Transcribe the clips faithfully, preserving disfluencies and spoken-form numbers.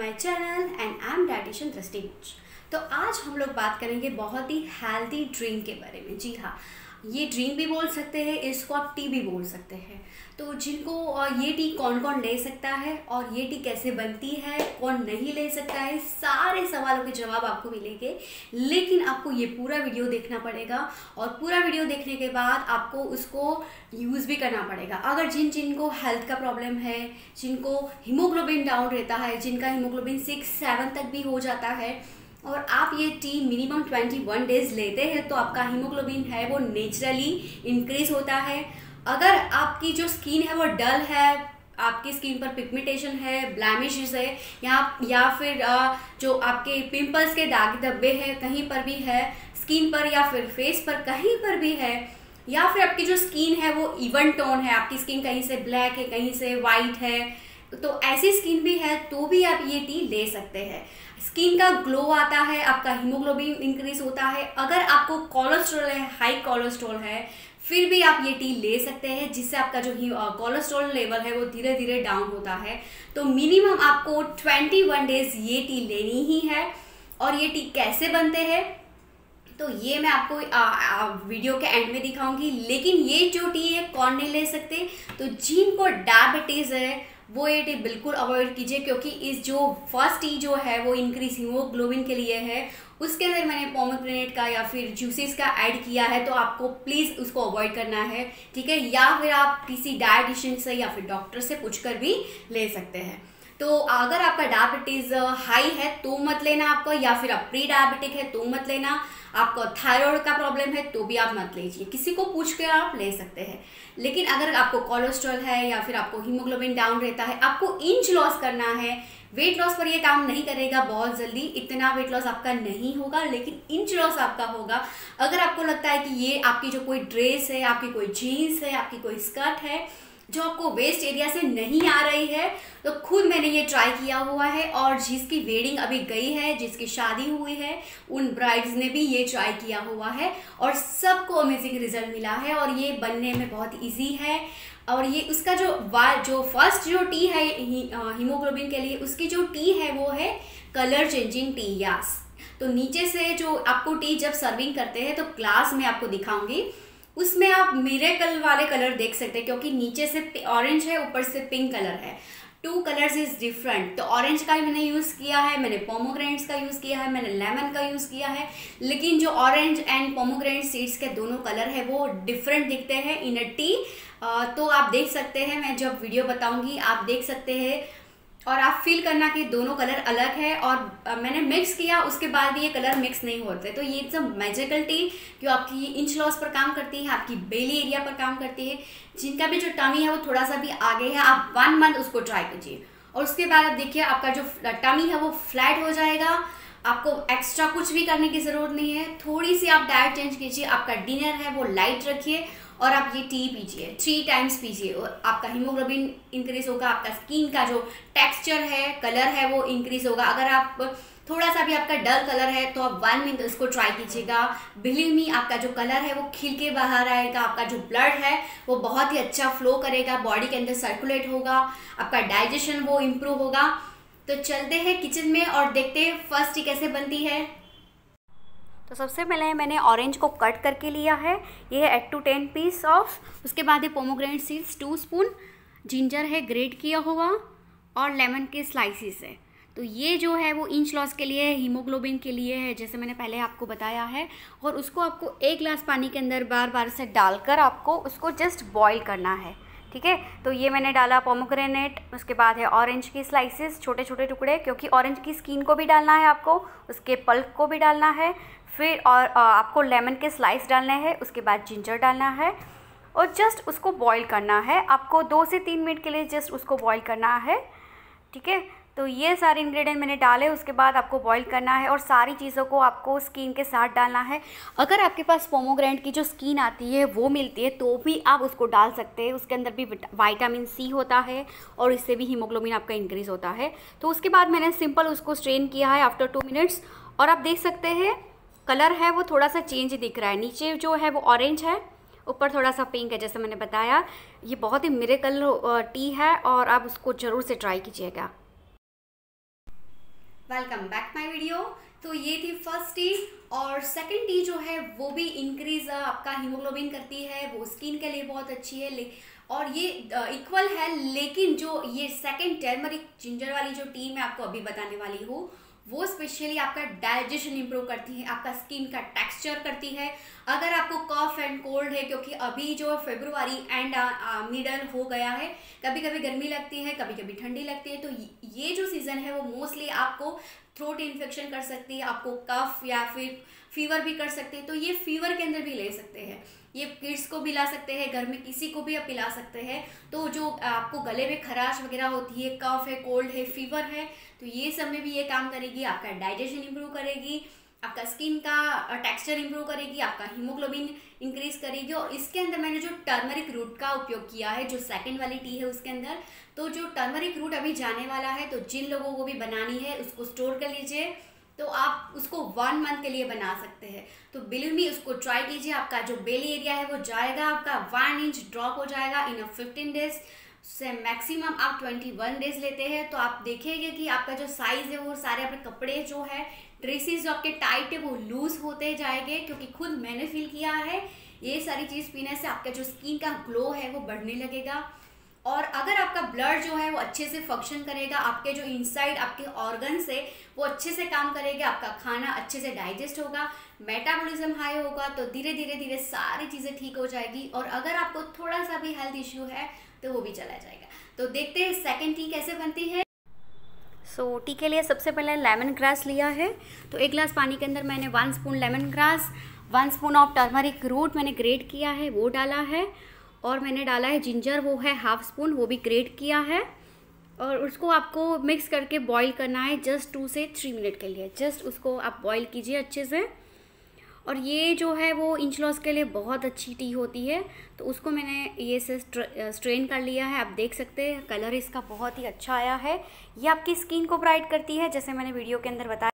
My channel and I am dietitian Drishti. तो आज हम लोग बात करेंगे बहुत ही हेल्दी ड्रिंक के बारे में। जी हाँ, ये ड्रिंक भी बोल सकते हैं, इसको आप टी भी बोल सकते हैं। तो जिनको ये टी कौन कौन ले सकता है और ये टी कैसे बनती है, कौन नहीं ले सकता है, सारे सवालों के जवाब आपको मिलेंगे। लेकिन आपको ये पूरा वीडियो देखना पड़ेगा और पूरा वीडियो देखने के बाद आपको उसको यूज़ भी करना पड़ेगा। अगर जिन जिनको हेल्थ का प्रॉब्लम है, जिनको हीमोग्लोबिन डाउन रहता है, जिनका हीमोग्लोबिन सिक्स सेवन तक भी हो जाता है और आप ये टी मिनिमम इक्कीस डेज़ लेते हैं तो आपका हीमोग्लोबिन है वो नेचुरली इंक्रीज़ होता है। अगर आपकी जो स्किन है वो डल है, आपकी स्किन पर पिगमेंटेशन है, ब्लैमिश है, या या फिर जो आपके पिंपल्स के दाग धब्बे हैं कहीं पर भी है, स्किन पर या फिर फेस पर कहीं पर भी है, या फिर आपकी जो स्किन है वो इवन टोन है, आपकी स्किन कहीं से ब्लैक है कहीं से वाइट है, तो ऐसी स्किन भी है तो भी आप ये टी ले सकते हैं। स्किन का ग्लो आता है, आपका हीमोग्लोबिन इंक्रीज होता है। अगर आपको कोलेस्ट्रॉल है, हाई कोलेस्ट्रॉल है, फिर भी आप ये टी ले सकते हैं, जिससे आपका जो कोलेस्ट्रॉल लेवल है वो धीरे धीरे डाउन होता है। तो मिनिमम आपको इक्कीस डेज ये टी लेनी ही है। और ये टी कैसे बनते हैं तो ये मैं आपको आ, आ, वीडियो के एंड में दिखाऊंगी। लेकिन ये जो टी है कौन नहीं ले सकते, तो जिनको डायबिटीज़ है वो ये टी बिल्कुल अवॉइड कीजिए, क्योंकि इस जो फर्स्ट टी जो है वो इंक्रीज हीमोग्लोबिन के लिए है। उसके अंदर मैंने पोमेग्रेनेट का या फिर जूसेस का ऐड किया है, तो आपको प्लीज़ उसको अवॉइड करना है, ठीक है। या फिर आप किसी डाइटिशियन से या फिर डॉक्टर से पूछकर भी ले सकते हैं। तो अगर आपका डायबिटीज़ हाई है तो मत लेना आपको, या फिर आप प्री डायबिटिक है तो मत लेना, आपको थायराइड का प्रॉब्लम है तो भी आप मत लीजिए, किसी को पूछ कर आप ले सकते हैं। लेकिन अगर आपको कोलेस्ट्रॉल है या फिर आपको हीमोग्लोबिन डाउन रहता है, आपको इंच लॉस करना है, वेट लॉस पर ये काम नहीं करेगा बहुत जल्दी, इतना वेट लॉस आपका नहीं होगा, लेकिन इंच लॉस आपका होगा। अगर आपको लगता है कि ये आपकी जो कोई ड्रेस है, आपकी कोई जीन्स है, आपकी कोई स्कर्ट है जो आपको वेस्ट एरिया से नहीं आ रही है, तो खुद मैंने ये ट्राई किया हुआ है। और जिसकी वेडिंग अभी गई है, जिसकी शादी हुई है, उन ब्राइड्स ने भी ये ट्राई किया हुआ है और सबको अमेजिंग रिजल्ट मिला है। और ये बनने में बहुत इजी है। और ये उसका जो वा जो फर्स्ट जो टी है ही, हीमोग्लोबिन के लिए, उसकी जो टी है वो है कलर चेंजिंग टी। यास, तो नीचे से जो आपको टी जब सर्विंग करते हैं तो ग्लास में आपको दिखाऊँगी, उसमें आप मिरेकल वाले कलर देख सकते हैं, क्योंकि नीचे से ऑरेंज है, ऊपर से पिंक कलर है। Two colours is different. तो ऑरेंज का मैंने यूज़ किया है, मैंने पोमोग्रेनेट्स का यूज़ किया है, मैंने लेमन का यूज़ किया है, लेकिन जो ऑरेंज एंड पोमोग्रेनेट सीड्स के दोनों कलर है वो डिफरेंट दिखते हैं इन अ टी। तो आप देख सकते हैं, मैं जब वीडियो बताऊँगी आप देख सकते हैं और आप फील करना कि दोनों कलर अलग है। और मैंने मिक्स किया, उसके बाद भी ये कलर मिक्स नहीं होते। तो ये इट्स अ मैजिकल टी जो आपकी इंच लॉस पर काम करती है, आपकी बेली एरिया पर काम करती है। जिनका भी जो टमी है वो थोड़ा सा भी आगे है, आप वन मंथ उसको ट्राई कीजिए और उसके बाद आप देखिए आपका जो टमी है वो फ्लैट हो जाएगा। आपको एक्स्ट्रा कुछ भी करने की ज़रूरत नहीं है। थोड़ी सी आप डाइट चेंज कीजिए, आपका डिनर है वो लाइट रखिए और आप ये टी पीजिए, थ्री टाइम्स पीजिए और आपका हीमोग्लोबिन इंक्रीज़ होगा, आपका स्किन का जो टेक्सचर है, कलर है वो इंक्रीज़ होगा। अगर आप थोड़ा सा भी आपका डल कलर है तो आप वन मिनट इसको ट्राई कीजिएगा। बिलीव मी, आपका जो कलर है वो खिल के बाहर आएगा, आपका जो ब्लड है वो बहुत ही अच्छा फ्लो करेगा, बॉडी के अंदर सर्कुलेट होगा, आपका डाइजेशन वो इम्प्रूव होगा। तो चलते हैं किचन में और देखते हैं फर्स्ट टी कैसे बनती है। तो सबसे पहले मैंने ऑरेंज को कट करके लिया है, ये है eight to ten piece of. उसके बाद ये pomegranate seeds two spoon, ginger है ग्रेट किया हुआ और लेमन के स्लाइसिस है। तो ये जो है वो इंच लॉस के लिए, हीमोग्लोबिन के लिए है, जैसे मैंने पहले आपको बताया है। और उसको आपको एक गिलास पानी के अंदर बार बार से डालकर आपको उसको जस्ट बॉईल करना है, ठीक है। तो ये मैंने डाला पोमोग्रेनेट, उसके बाद है ऑरेंज की स्लाइसेस छोटे छोटे टुकड़े, क्योंकि ऑरेंज की स्किन को भी डालना है आपको, उसके पल्प को भी डालना है, फिर और आपको लेमन के स्लाइस डालने हैं, उसके बाद जिंजर डालना है और जस्ट उसको बॉईल करना है। आपको दो से तीन मिनट के लिए जस्ट उसको बॉईल करना है, ठीक है। तो ये सारे इंग्रेडिएंट मैंने डाले, उसके बाद आपको बॉईल करना है और सारी चीज़ों को आपको स्किन के साथ डालना है। अगर आपके पास पोमोग्रेनेट की जो स्किन आती है वो मिलती है तो भी आप उसको डाल सकते हैं, उसके अंदर भी विटामिन सी होता है और इससे भी हीमोग्लोबिन आपका इंक्रीज होता है। तो उसके बाद मैंने सिंपल उसको स्ट्रेन किया है आफ्टर टू मिनट्स और आप देख सकते हैं कलर है वो थोड़ा सा चेंज दिख रहा है। नीचे जो है वो ऑरेंज है, ऊपर थोड़ा सा पिंक है, जैसे मैंने बताया। ये बहुत ही मिरेकल टी है और आप उसको ज़रूर से ट्राई कीजिएगा। Welcome back my video. तो ये थी फर्स्ट टी, और सेकंड टी जो है वो भी इंक्रीज आपका हीमोग्लोबिन करती है, वो स्किन के लिए बहुत अच्छी है, और ये इक्वल है। लेकिन जो ये सेकंड टर्मरिक जिंजर वाली जो टी मैं आपको अभी बताने वाली हूँ वो स्पेशली आपका डाइजेशन इंप्रूव करती है, आपका स्किन का टेक्सचर करती है। अगर आपको कॉफ एंड कोल्ड है, क्योंकि अभी जो फरवरी एंड मिडल हो गया है, कभी कभी गर्मी लगती है, कभी कभी ठंडी लगती है, तो ये जो सीज़न है वो मोस्टली आपको थ्रोट इन्फेक्शन कर सकती है, आपको कफ या फिर फीवर भी कर सकते हैं। तो ये फीवर के अंदर भी ले सकते हैं, ये किड्स को भी ला सकते हैं, घर में किसी को भी आप पिला सकते हैं। तो जो आपको गले में खराश वगैरह होती है, कफ है, कोल्ड है, फीवर है, तो ये सब में भी ये काम करेगी। आपका डाइजेशन इंप्रूव करेगी, आपका स्किन का टेक्सचर इंप्रूव करेगी, आपका हीमोग्लोबिन इंक्रीज करेगी। और इसके अंदर मैंने जो टर्मरिक रूट का उपयोग किया है, जो सेकंड वाली टी है उसके अंदर, तो जो टर्मरिक रूट अभी जाने वाला है, तो जिन लोगों को भी बनानी है उसको स्टोर कर लीजिए, तो आप उसको वन मंथ के लिए बना सकते हैं। तो बिलीव मी, उसको ट्राई कीजिए, आपका जो बेली एरिया है वो जाएगा, आपका वन इंच ड्रॉप हो जाएगा इन फिफ्टीन डेज से। मैक्सिमम आप ट्वेंटी वन डेज लेते हैं, तो आप देखेंगे कि आपका जो साइज़ है वो सारे अपने कपड़े जो है ड्रेसेस जो आपके टाइट है वो लूज़ होते जाएंगे, क्योंकि खुद मैंने फील किया है ये सारी चीज़ पीने से आपका जो स्किन का ग्लो है वो बढ़ने लगेगा। और अगर आपका ब्लड जो है वो अच्छे से फंक्शन करेगा, आपके जो इनसाइड आपके ऑर्गन्स है वो अच्छे से काम करेगा, आपका खाना अच्छे से डाइजेस्ट होगा, मेटाबॉलिज्म हाई होगा, तो धीरे धीरे धीरे सारी चीज़ें ठीक हो जाएगी। और अगर आपको थोड़ा सा भी हेल्थ इश्यू है तो वो भी चला जाएगा। तो देखते हैं सेकंड टी कैसे बनती है। सो so, टी के लिए सबसे पहले लेमन ग्रास लिया है, तो एक गिलास पानी के अंदर मैंने one spoon lemon grass, one spoon of turmeric root मैंने ग्रेट किया है वो डाला है, और मैंने डाला है जिंजर, वो है हाफ स्पून, वो भी ग्रेट किया है। और उसको आपको मिक्स करके बॉईल करना है जस्ट टू से थ्री मिनट के लिए, जस्ट उसको आप बॉईल कीजिए अच्छे से। और ये जो है वो इंच लॉस के लिए बहुत अच्छी टी होती है, तो उसको मैंने ये से स्ट्रेन कर लिया है। आप देख सकते हैं कलर इसका बहुत ही अच्छा आया है। ये आपकी स्किन को ब्राइट करती है, जैसे मैंने वीडियो के अंदर बताया।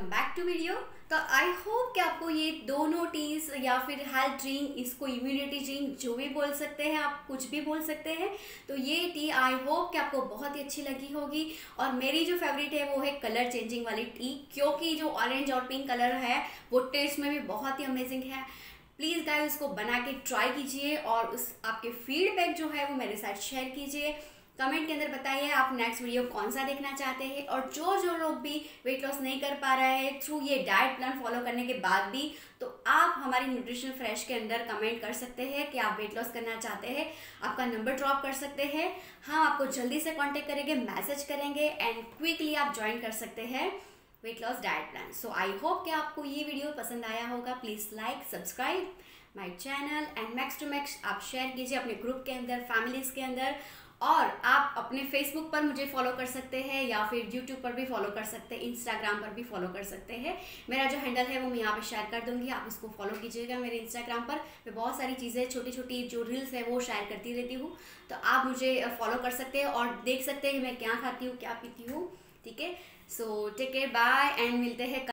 Back to video. तो आई होप कि आपको ये दोनों टीज या फिर हेल्थ ड्रिंक, इसको इम्यूनिटी ड्रिंक जो भी बोल सकते हैं, आप कुछ भी बोल सकते हैं, तो ये टी आई होप कि आपको बहुत ही अच्छी लगी होगी। और मेरी जो फेवरेट है वो है कलर चेंजिंग वाली टी, क्योंकि जो ऑरेंज और पिंक कलर है वो टेस्ट में भी बहुत ही अमेजिंग है। प्लीज़ गाइस उसको बना के ट्राई कीजिए, और उस आपके फीडबैक जो है वो मेरे साथ शेयर कीजिए। कमेंट के अंदर बताइए आप नेक्स्ट वीडियो कौन सा देखना चाहते हैं। और जो जो लोग भी वेट लॉस नहीं कर पा रहे हैं थ्रू ये डाइट प्लान फॉलो करने के बाद भी, तो आप हमारी न्यूट्रिशन फ्रेश के अंदर कमेंट कर सकते हैं कि आप वेट लॉस करना चाहते हैं, आपका नंबर ड्रॉप कर सकते हैं। हम आपको जल्दी से कॉन्टेक्ट करेंगे, मैसेज करेंगे, एंड क्विकली आप ज्वाइन कर सकते हैं weight loss diet plan. So I hope कि आपको ये वीडियो पसंद आया होगा। Please like, subscribe my channel, and max to max आप शेयर कीजिए अपने ग्रुप के अंदर, फैमिलीज़ के अंदर। और आप अपने फेसबुक पर मुझे फॉलो कर सकते हैं, या फिर यूट्यूब पर भी फॉलो कर सकते हैं, इंस्टाग्राम पर भी फॉलो कर सकते हैं। मेरा जो हैंडल है वो मैं यहाँ पे शेयर कर दूँगी, आप उसको फॉलो कीजिएगा। मेरे इंस्टाग्राम पर मैं बहुत सारी चीज़ें, छोटी छोटी जो रील्स है वो शेयर करती रहती हूँ, तो आप मुझे फॉलो कर सकते हैं और देख सकते हैं मैं क्या खाती हूँ, क्या पीती हूँ। ठीक है, so take care, bye, and मिलते हैं।